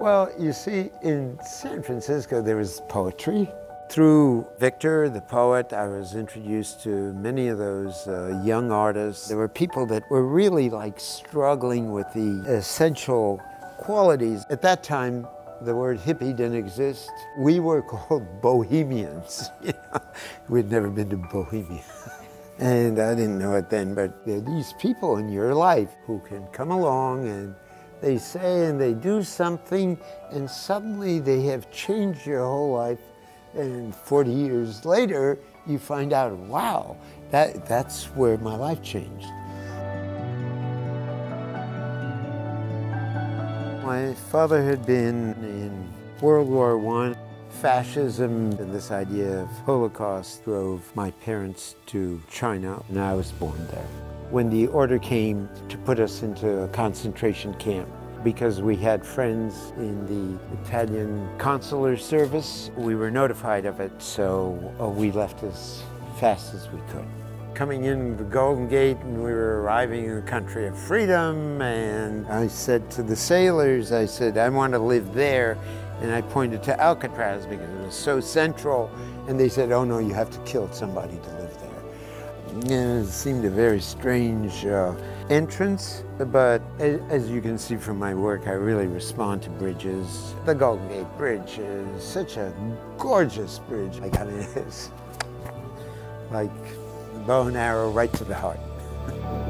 Well, you see, in San Francisco, there was poetry. Through Victor, the poet, I was introduced to many of those young artists. There were people that were really like struggling with the essential qualities. At that time, the word hippie didn't exist. We were called Bohemians. We'd never been to Bohemia. And I didn't know it then, but there are these people in your life who can come along and they say and they do something, and suddenly they have changed your whole life. And 40 years later, you find out, wow, that's where my life changed. My father had been in World War I. Fascism and this idea of Holocaust drove my parents to China, and I was born there. When the order came to put us into a concentration camp, because we had friends in the Italian consular service, we were notified of it, so we left as fast as we could. Coming in the Golden Gate, and we were arriving in the country of freedom, and I said to the sailors, I said, I want to live there, and I pointed to Alcatraz because it was so central, and they said, oh no, you have to kill somebody to live there. And it seemed a very strange entrance, but as you can see from my work, I really respond to bridges. The Golden Gate Bridge is such a gorgeous bridge. Like, I mean, it's like a bow and arrow right to the heart.